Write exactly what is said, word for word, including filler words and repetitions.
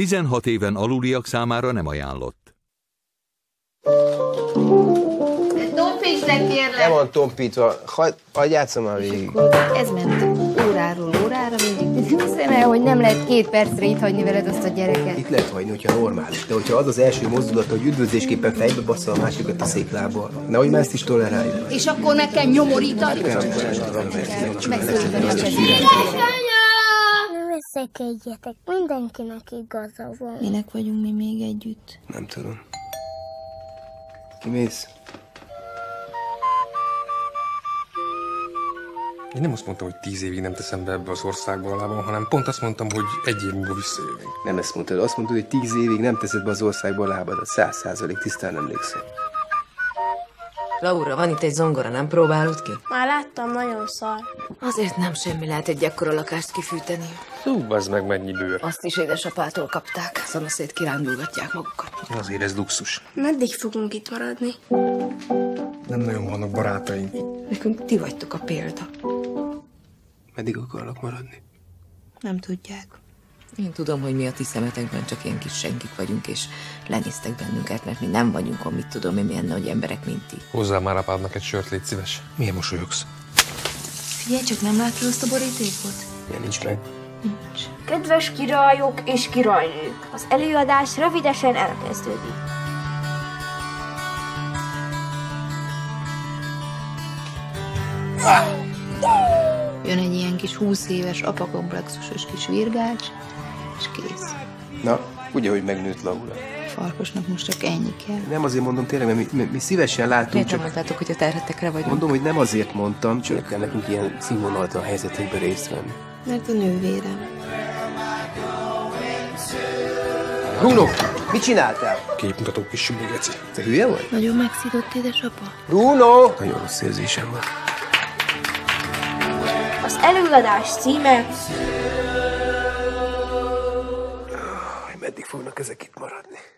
tizenhat éven aluliak számára nem ajánlott. Tompítsd le, kérlek! Nem van tompítva, hadd játsszam már végig. Ez ment óráról órára mindig. Hiszem el, hogy nem lehet két percre itt hagyni veled azt a gyereket. Itt lehet hagyni, hogyha normális. De hogyha az az első mozdulat, hogy üdvözlésképpen fejbe bassza a másikat a széklábbal. Nehogy már ezt is toleráljuk. És akkor meg kell nyomorítani? Összekedjetek, mindenkinek igaza van. Minek vagyunk mi még együtt? Nem tudom. Kimész? Én nem azt mondtam, hogy tíz évig nem teszem be ebbe az országba a lábam, hanem pont azt mondtam, hogy egy év múlva visszajövünk. Nem ezt mondtad, azt mondtad, hogy tíz évig nem teszed be az országba a lábadat. Száz százalék, tisztán emlékszem. Laura, van itt egy zongora, nem próbálod ki? Már láttam, nagyon szar. Azért nem semmi lehet egy ekkora lakást kifűteni. Hú, bazd meg, mennyi bőr. Azt is édesapától kapták. Szanaszét kirándulgatják magukat. Azért ez luxus. Meddig fogunk itt maradni? Nem nagyon vannak barátaim. Nekünk ti vagytok a példa. Meddig akarlak maradni? Nem tudják. Én tudom, hogy mi a ti szemetekben csak ilyen kis senkik vagyunk, és lenéztek bennünket, mert mi nem vagyunk, amit tudom én, milyen nagy emberek, mint ti. Hozzá már apádnak egy sört, légy szíves. Milyen mosolyogsz? Figyelj csak, nem látod azt a borítékot? Ilyen nincs meg. Nincs. Kedves királyok és királynők, az előadás rövidesen elkezdődik. Ah! Jön egy ilyen kis húsz éves apakomplexusos kis virgács, és kész. Na, ugye, hogy megnőtt Laura. Farkasnak most csak ennyi kell. Nem azért mondom tényleg, mert mi, mi, mi szívesen látunk. Miért csak... nem mondtátok, hogy a terhetekre vagyunk? Mondom, hogy nem azért mondtam, csak kell nekünk ilyen színvonalatlan helyzetekben részt venni. Mert a nővérem. Bruno, mit csináltál? Képmutató kis sümmigeci. Te hülye vagy? Nagyon megszidott édesapa. Bruno! Nagyon rossz érzésem van. Az előadás címe... Meddig fognak ezek itt maradni?